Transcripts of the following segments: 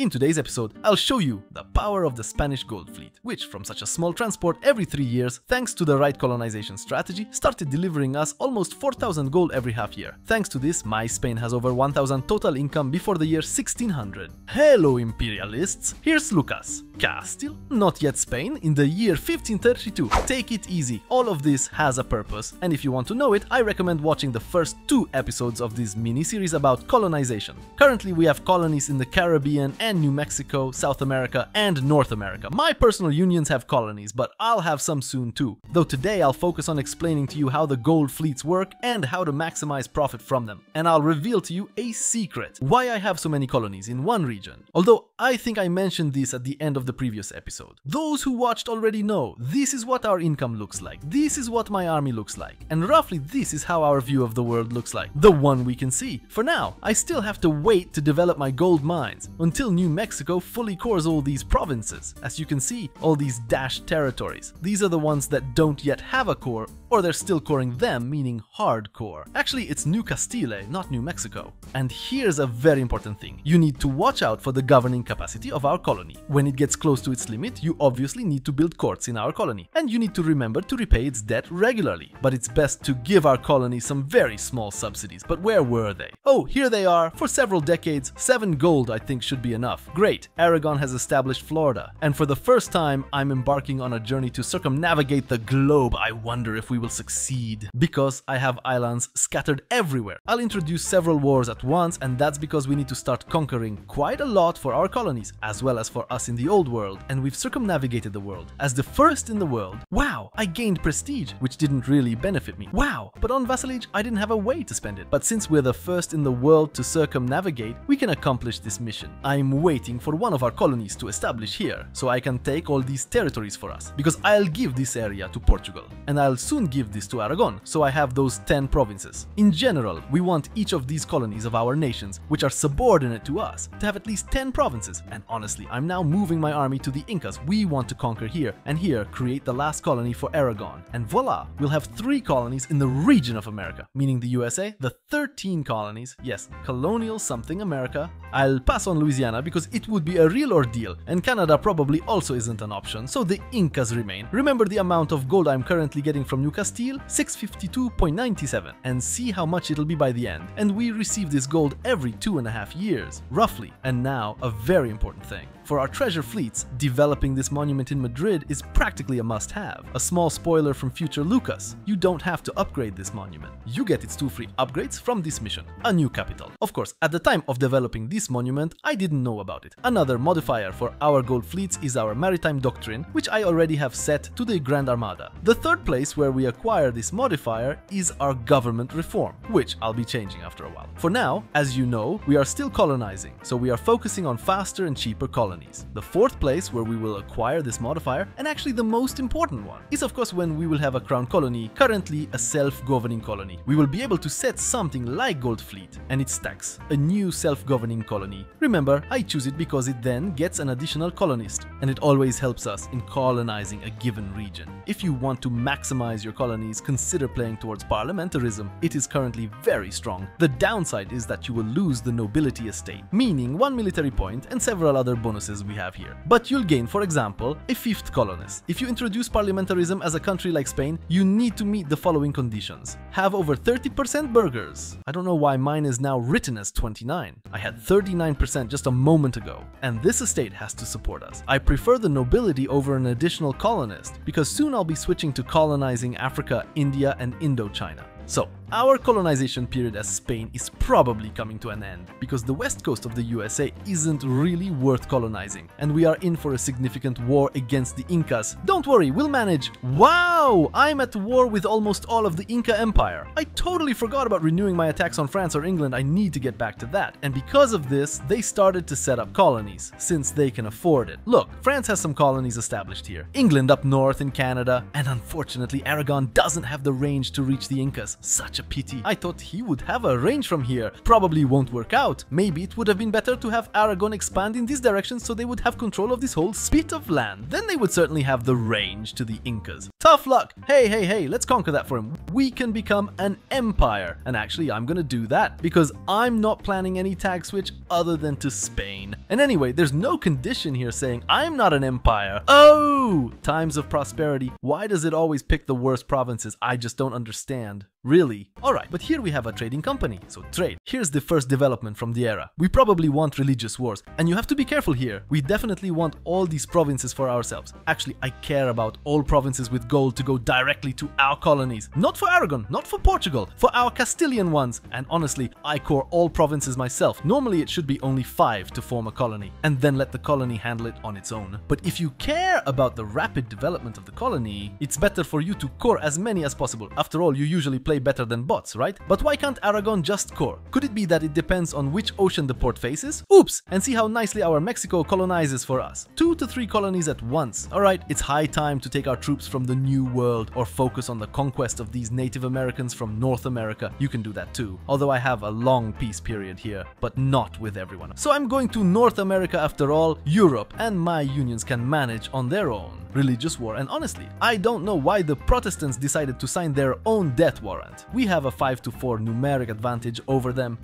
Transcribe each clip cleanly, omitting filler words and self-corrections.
In today's episode, I'll show you the power of the Spanish gold fleet, which from such a small transport every 3 years, thanks to the right colonization strategy, started delivering us almost 4,000 gold every half year. Thanks to this, my Spain has over 1,000 total income before the year 1600. Hello imperialists, here's Lucas. Castile, not yet Spain, in the year 1532. Take it easy, all of this has a purpose, and if you want to know it, I recommend watching the first 2 episodes of this mini-series about colonization. Currently we have colonies in the Caribbean and New Mexico, South America and North America. My personal unions have colonies, but I'll have some soon too. Though today I'll focus on explaining to you how the gold fleets work and how to maximize profit from them. And I'll reveal to you a secret, why I have so many colonies in one region. Although I think I mentioned this at the end of the previous episode. Those who watched already know, this is what our income looks like, this is what my army looks like, and roughly this is how our view of the world looks like, the one we can see. For now, I still have to wait to develop my gold mines, until New Mexico fully cores all these provinces. As you can see, all these dashed territories. These are the ones that don't yet have a core, or they're still coring them, meaning hardcore. Actually, it's New Castile, not New Mexico. And here's a very important thing. You need to watch out for the governing capacity of our colony. When it gets close to its limit, you obviously need to build courts in our colony. And you need to remember to repay its debt regularly. But it's best to give our colony some very small subsidies. But where were they? Oh, here they are. For several decades, 7 gold I think should be enough. Great, Aragon has established Florida. And for the first time, I'm embarking on a journey to circumnavigate the globe. I wonder if we will succeed, because I have islands scattered everywhere. I'll introduce several wars at once, and that's because we need to start conquering quite a lot for our colonies, as well as for us in the old world, and we've circumnavigated the world. As the first in the world, wow, I gained prestige, which didn't really benefit me. Wow, but on vassalage, I didn't have a way to spend it. But since we're the first in the world to circumnavigate, we can accomplish this mission. I'm waiting for one of our colonies to establish here, so I can take all these territories for us, because I'll give this area to Portugal, and I'll soon give this to Aragon, so I have those 10 provinces. In general, we want each of these colonies of our nations, which are subordinate to us, to have at least 10 provinces, and honestly, I'm now moving my army to the Incas. We want to conquer here, and here create the last colony for Aragon, and voila, we'll have 3 colonies in the region of America, meaning the USA, the 13 colonies, yes, colonial something America. I'll pass on Louisiana because it would be a real ordeal, and Canada probably also isn't an option, so the Incas remain. Remember the amount of gold I'm currently getting from New Castile, 652.97, and see how much it'll be by the end. And we receive this gold every 2.5 years, roughly. And now, a very important thing. For our treasure fleets, developing this monument in Madrid is practically a must-have. A small spoiler from future Lucas, you don't have to upgrade this monument. You get its 2 free upgrades from this mission, a new capital. Of course, at the time of developing this monument, I didn't know about it. Another modifier for our gold fleets is our maritime doctrine, which I already have set to the Grand Armada. The third place where we acquire this modifier is our government reform, which I'll be changing after a while. For now, as you know, we are still colonizing, so we are focusing on faster and cheaper colonies. The fourth place where we will acquire this modifier, and actually the most important one, is of course when we will have a crown colony, currently a self-governing colony. We will be able to set something like gold fleet and its tax, a new self-governing colony. Remember, I choose it because it then gets an additional colonist, and it always helps us in colonizing a given region. If you want to maximize your colonies, consider playing towards parliamentarism. It is currently very strong. The downside is that you will lose the nobility estate, meaning 1 military point and several other bonuses we have here. But you'll gain, for example, a 5th colonist. If you introduce parliamentarism as a country like Spain, you need to meet the following conditions. Have over 30% burghers. I don't know why mine is now written as 29. I had 39% just a moment ago. And this estate has to support us. I prefer the nobility over an additional colonist, because soon I'll be switching to colonizing Africa, India, and Indochina. So, our colonization period as Spain is probably coming to an end, because the west coast of the USA isn't really worth colonizing, and we are in for a significant war against the Incas. Don't worry, we'll manage. Wow, I'm at war with almost all of the Inca Empire. I totally forgot about renewing my attacks on France or England. I need to get back to that. And because of this, they started to set up colonies, since they can afford it. Look, France has some colonies established here, England up north in Canada, and unfortunately Aragon doesn't have the range to reach the Incas. Such a pity. I thought he would have a range from here. Probably won't work out. Maybe it would have been better to have Aragon expand in this direction so they would have control of this whole spit of land. Then they would certainly have the range to the Incas. Tough luck! Hey, hey, hey, let's conquer that for him. We can become an empire. And actually, I'm gonna do that because I'm not planning any tag switch other than to Spain. And anyway, there's no condition here saying I'm not an empire. Oh! Times of prosperity. Why does it always pick the worst provinces? I just don't understand. Really? Alright, but here we have a trading company, so trade. Here's the first development from the era. We probably want religious wars, and you have to be careful here. We definitely want all these provinces for ourselves. Actually, I care about all provinces with gold to go directly to our colonies. Not for Aragon, not for Portugal, for our Castilian ones. And honestly, I core all provinces myself. Normally it should be only 5 to form a colony, and then let the colony handle it on its own. But if you care about the rapid development of the colony, it's better for you to core as many as possible. After all, you usually play better than bots, right? But why can't Aragon just core? Could it be that it depends on which ocean the port faces? Oops! And see how nicely our Mexico colonizes for us. 2 to 3 colonies at once. Alright, it's high time to take our troops from the New World or focus on the conquest of these Native Americans from North America. You can do that too. Although I have a long peace period here, but not with everyone. So I'm going to North America after all. Europe and my unions can manage on their own. Religious war, and honestly, I don't know why the Protestants decided to sign their own death warrant. We have a 5-4 numeric advantage over them.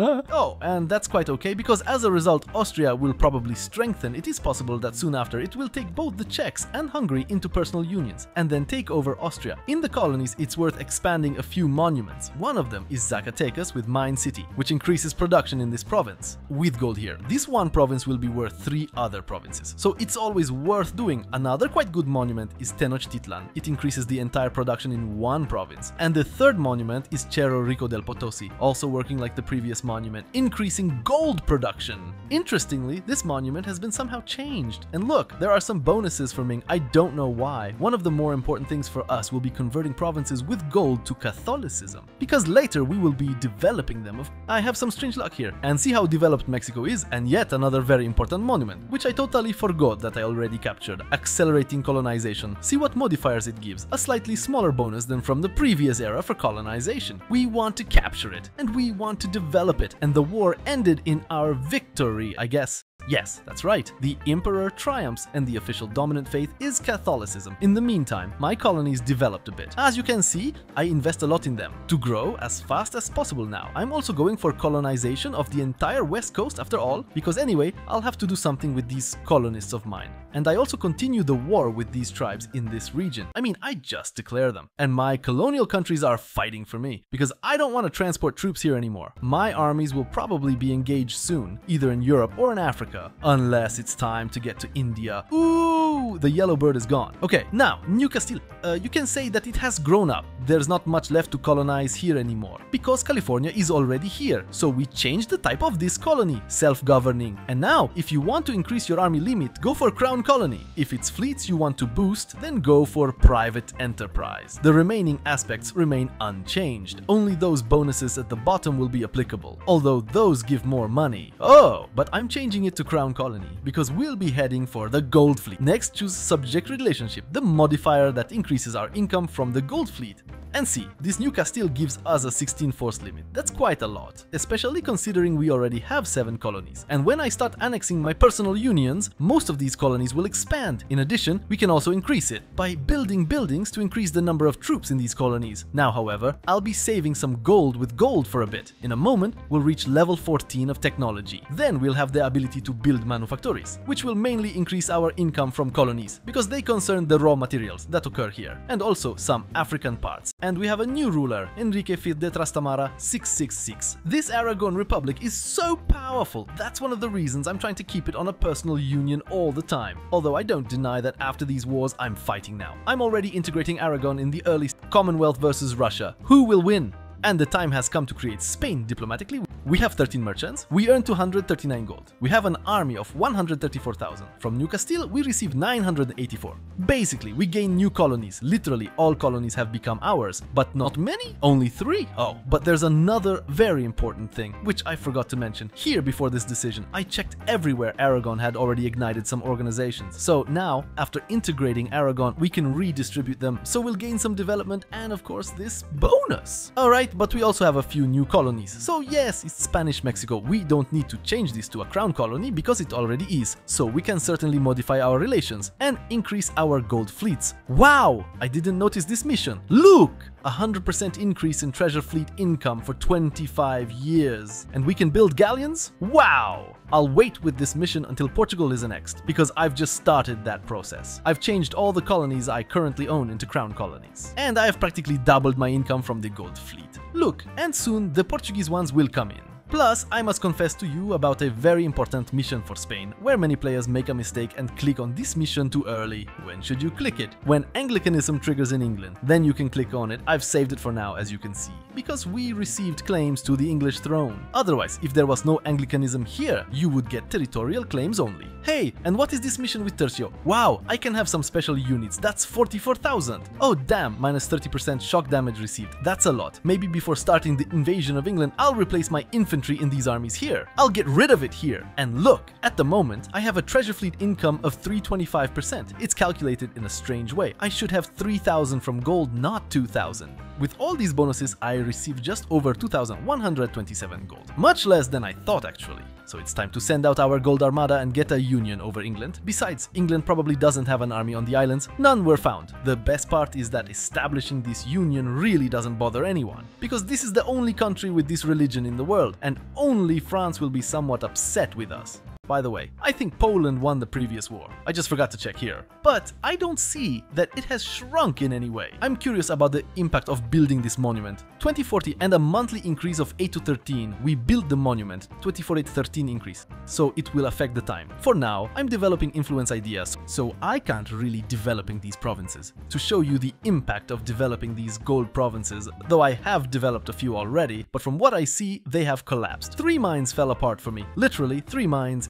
Oh, and that's quite okay, because as a result Austria will probably strengthen. It is possible that soon after it will take both the Czechs and Hungary into personal unions, and then take over Austria. In the colonies it's worth expanding a few monuments. One of them is Zacatecas with Mine City, which increases production in this province. With gold here, this one province will be worth 3 other provinces, so it's always worth doing. Another quite good monument is Tenochtitlan. It increases the entire production in one province. And the third monument is Cerro Rico del Potosi, also working like the previous monument, increasing gold production. Interestingly, this monument has been somehow changed. And look, there are some bonuses for Ming. I don't know why. One of the more important things for us will be converting provinces with gold to Catholicism, because later we will be developing them. I have some strange luck here. And see how developed Mexico is, and yet another very important monument, which I totally forgot that I already captured. Accelerating colonization. See what modifiers it gives. A slightly smaller bonus than from the previous era for colonization. We want to capture it, and we want to develop it, and the war ended in our victory, I guess. Yes, that's right. The emperor triumphs and the official dominant faith is Catholicism. In the meantime, my colonies developed a bit. As you can see, I invest a lot in them to grow as fast as possible now. I'm also going for colonization of the entire west coast after all, because anyway, I'll have to do something with these colonists of mine. And I also continue the war with these tribes in this region. I mean, I just declare them. And my colonial countries are fighting for me, because I don't want to transport troops here anymore. My armies will probably be engaged soon, either in Europe or in Africa. Unless it's time to get to India. Ooh, the yellow bird is gone. Okay, now, New Castile. You can say that it has grown up. There's not much left to colonize here anymore, because California is already here. So we changed the type of this colony, self-governing. And now, if you want to increase your army limit, go for crown colony. If it's fleets you want to boost, then go for private enterprise. The remaining aspects remain unchanged. Only those bonuses at the bottom will be applicable, although those give more money. Oh, but I'm changing it to crown colony, because we'll be heading for the gold fleet. Next, choose subject relationship, the modifier that increases our income from the gold fleet. And see, this New Castile gives us a 16 force limit. That's quite a lot, especially considering we already have 7 colonies. And when I start annexing my personal unions, most of these colonies will expand. In addition, we can also increase it by building buildings to increase the number of troops in these colonies. Now, however, I'll be saving some gold with gold for a bit. In a moment, we'll reach level 14 of technology. Then we'll have the ability to build manufactories, which will mainly increase our income from colonies, because they concern the raw materials that occur here, and also some African parts. And we have a new ruler, Enrique V de Trastamara 666. This Aragon Republic is so powerful. That's one of the reasons I'm trying to keep it on a personal union all the time. Although I don't deny that after these wars I'm fighting now. I'm already integrating Aragon in the early Commonwealth versus Russia. Who will win? And the time has come to create Spain diplomatically. We have 13 merchants, we earn 239 gold. We have an army of 134,000. From New Castile, we receive 984. Basically, we gain new colonies. Literally, all colonies have become ours, but not many, only 3. Oh, but there's another very important thing, which I forgot to mention. Here, before this decision, I checked everywhere Aragon had already ignited some organizations. So now, after integrating Aragon, we can redistribute them, so we'll gain some development and, of course, this bonus. All right, but we also have a few new colonies. So yes, is Spanish Mexico. We don't need to change this to a crown colony because it already is, so we can certainly modify our relations and increase our gold fleets. Wow! I didn't notice this mission. Look! 100% increase in treasure fleet income for 25 years. And we can build galleons? Wow! I'll wait with this mission until Portugal is annexed, because I've just started that process. I've changed all the colonies I currently own into crown colonies. And I have practically doubled my income from the gold fleet. Look, and soon the Portuguese ones will come in. Plus, I must confess to you about a very important mission for Spain, where many players make a mistake and click on this mission too early. When should you click it? When Anglicanism triggers in England, then you can click on it. I've saved it for now, as you can see, because we received claims to the English throne. Otherwise, if there was no Anglicanism here, you would get territorial claims only. Hey, and what is this mission with Tercio? Wow, I can have some special units, that's 44,000. Oh damn, minus 30% shock damage received, that's a lot. Maybe before starting the invasion of England, I'll replace my infantry in these armies here. I'll get rid of it here. And look, at the moment, I have a treasure fleet income of 325%. It's calculated in a strange way. I should have 3,000 from gold, not 2,000. With all these bonuses, I received just over 2,127 gold. Much less than I thought, actually. So it's time to send out our Grand Armada and get a union over England. Besides, England probably doesn't have an army on the islands. None were found. The best part is that establishing this union really doesn't bother anyone, because this is the only country with this religion in the world, and only France will be somewhat upset with us. By the way, I think Poland won the previous war. I just forgot to check here. But I don't see that it has shrunk in any way. I'm curious about the impact of building this monument. 2040 and a monthly increase of 8 to 13. We built the monument. 2048 13 increase. So it will affect the time. For now, I'm developing influence ideas, so I can't really developing these provinces. To show you the impact of developing these gold provinces, though I have developed a few already, but from what I see, they have collapsed. 3 mines fell apart for me. Literally, 3 mines.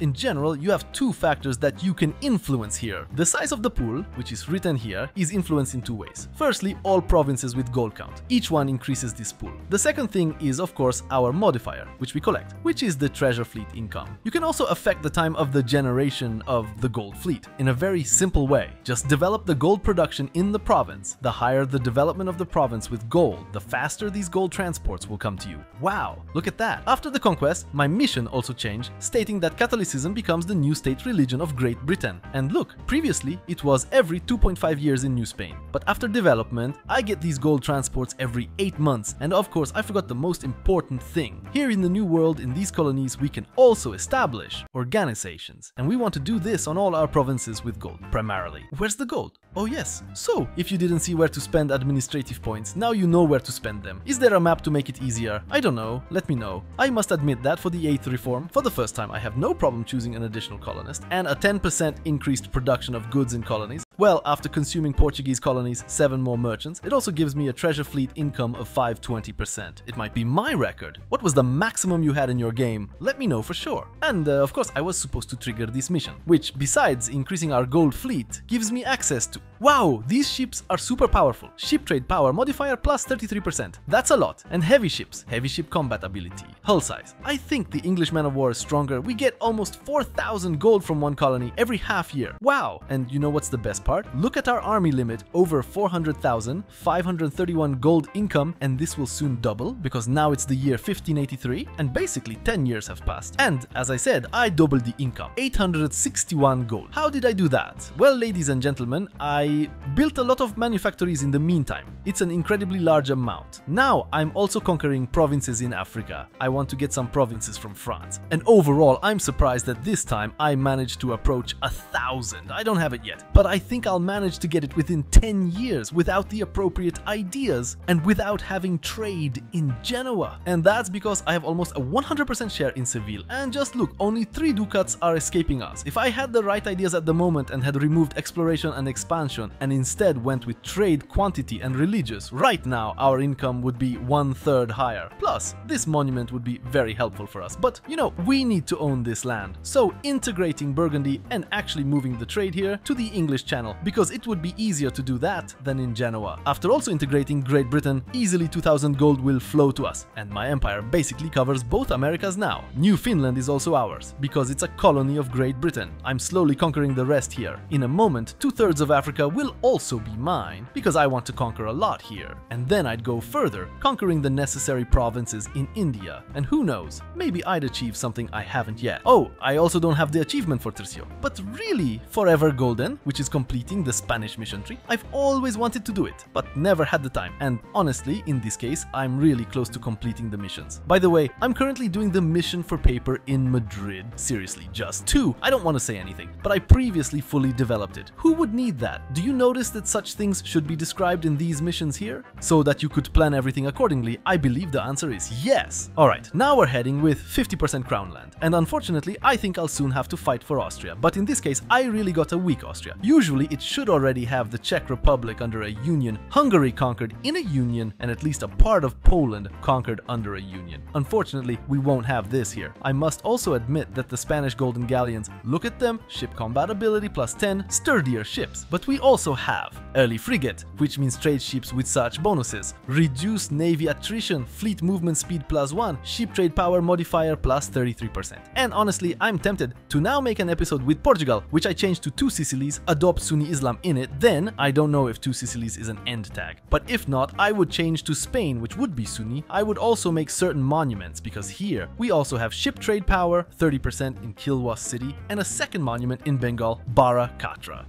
In general, you have 2 factors that you can influence here. The size of the pool, which is written here, is influenced in 2 ways. Firstly, all provinces with gold count. Each one increases this pool. The second thing is, of course, our modifier, which we collect, which is the treasure fleet income. You can also affect the time of the generation of the gold fleet in a very simple way. Just develop the gold production in the province. The higher the development of the province with gold, the faster these gold transports will come to you. Wow, look at that. After the conquest, my mission also changed, stating that Catholicism becomes the new state religion of Great Britain. And look, previously it was every 2.5 years in New Spain. But after development, I get these gold transports every 8 months. And of course, I forgot the most important thing. Here in the New World, in these colonies, we can also establish organizations. And we want to do this on all our provinces with gold, primarily. Where's the gold? Oh yes. So, if you didn't see where to spend administrative points, now you know where to spend them. Is there a map to make it easier? I don't know. Let me know. I must admit that for the 8th reform, for the first time I have no problem choosing an additional colonist, and a 10% increased production of goods in colonies. Well, after consuming Portuguese colonies, 7 more merchants, it also gives me a treasure fleet income of 520%. It might be my record. What was the maximum you had in your game? Let me know for sure. And of course, I was supposed to trigger this mission, which, besides increasing our gold fleet, gives me access to... Wow, these ships are super powerful. Ship trade power modifier plus 33%. That's a lot. And heavy ships. Heavy ship combat ability. Hull size. I think the English man of war is stronger. We get almost 4,000 gold from one colony every half year. Wow. And you know what's the best part? Look at our army limit, over 400,000, 531 gold income, and this will soon double because now it's the year 1583 and basically 10 years have passed. And as I said, I doubled the income, 861 gold. How did I do that? Well, ladies and gentlemen, I built a lot of manufactories in the meantime. It's an incredibly large amount. Now I'm also conquering provinces in Africa. I want to get some provinces from France. And overall, I'm surprised that this time I managed to approach 1,000. I don't have it yet, but I think I'll manage to get it within 10 years without the appropriate ideas and without having trade in Genoa. And that's because I have almost a 100% share in Seville. And just look, only 3 ducats are escaping us. If I had the right ideas at the moment and had removed exploration and expansion and instead went with trade, quantity and religious, right now our income would be 1/3 higher. Plus, this monument would be very helpful for us. But you know, we need to own this land. So integrating Burgundy and actually moving the trade here to the English Channel, because it would be easier to do that than in Genoa. After also integrating Great Britain, easily 2,000 gold will flow to us, and my empire basically covers both Americas now. New Finland is also ours, because it's a colony of Great Britain. I'm slowly conquering the rest here. In a moment, 2/3 of Africa America will also be mine, because I want to conquer a lot here. And then I'd go further, conquering the necessary provinces in India. And who knows, maybe I'd achieve something I haven't yet. Oh, I also don't have the achievement for Tercio. But really, Forever Golden, which is completing the Spanish missionary, I've always wanted to do it, but never had the time. And honestly, in this case, I'm really close to completing the missions. By the way, I'm currently doing the mission for paper in Madrid. Seriously, just two. I don't want to say anything, but I previously fully developed it. Who would need that? Do you notice that such things should be described in these missions here, so that you could plan everything accordingly? I believe the answer is yes. Alright, now we're heading with 50% crown land, and unfortunately I think I'll soon have to fight for Austria, but in this case I really got a weak Austria. Usually it should already have the Czech Republic under a union, Hungary conquered in a union, and at least a part of Poland conquered under a union. Unfortunately we won't have this here. I must also admit that the Spanish Golden Galleons, look at them, ship compatibility +10, sturdier ships, but we also have early frigate, which means trade ships with such bonuses, reduced navy attrition, fleet movement speed +1, ship trade power modifier +33%. And honestly, I'm tempted to now make an episode with Portugal, which I changed to 2 Sicilies, adopt Sunni Islam in it, then I don't know if 2 Sicilies is an end tag. But if not, I would change to Spain, which would be Sunni. I would also make certain monuments, because here we also have ship trade power, 30% in Kilwa City, and a second monument in Bengal, Bara Katra.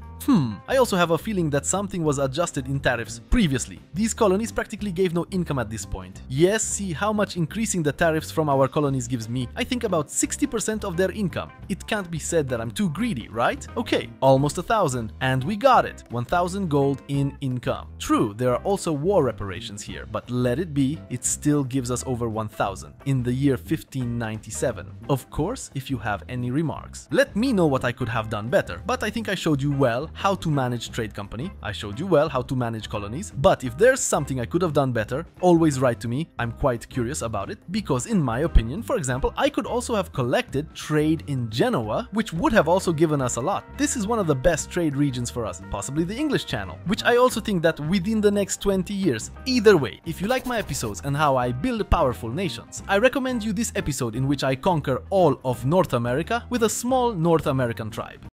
I also have a feeling that something was adjusted in tariffs previously. These colonies practically gave no income at this point. Yes, see how much increasing the tariffs from our colonies gives me. I think about 60% of their income. It can't be said that I'm too greedy, right? Okay, almost 1,000, and we got it. 1,000 gold in income. True, there are also war reparations here, but let it be, it still gives us over 1,000 in the year 1597. Of course, if you have any remarks. Let me know what I could have done better, but I think I showed you well how to manage trade company, I showed you well how to manage colonies, but if there's something I could have done better, always write to me, I'm quite curious about it, because in my opinion, for example, I could also have collected trade in Genoa, which would have also given us a lot. This is one of the best trade regions for us, possibly the English Channel, which I also think that within the next 20 years. Either way, if you like my episodes and how I build powerful nations, I recommend you this episode in which I conquer all of North America with a small North American tribe.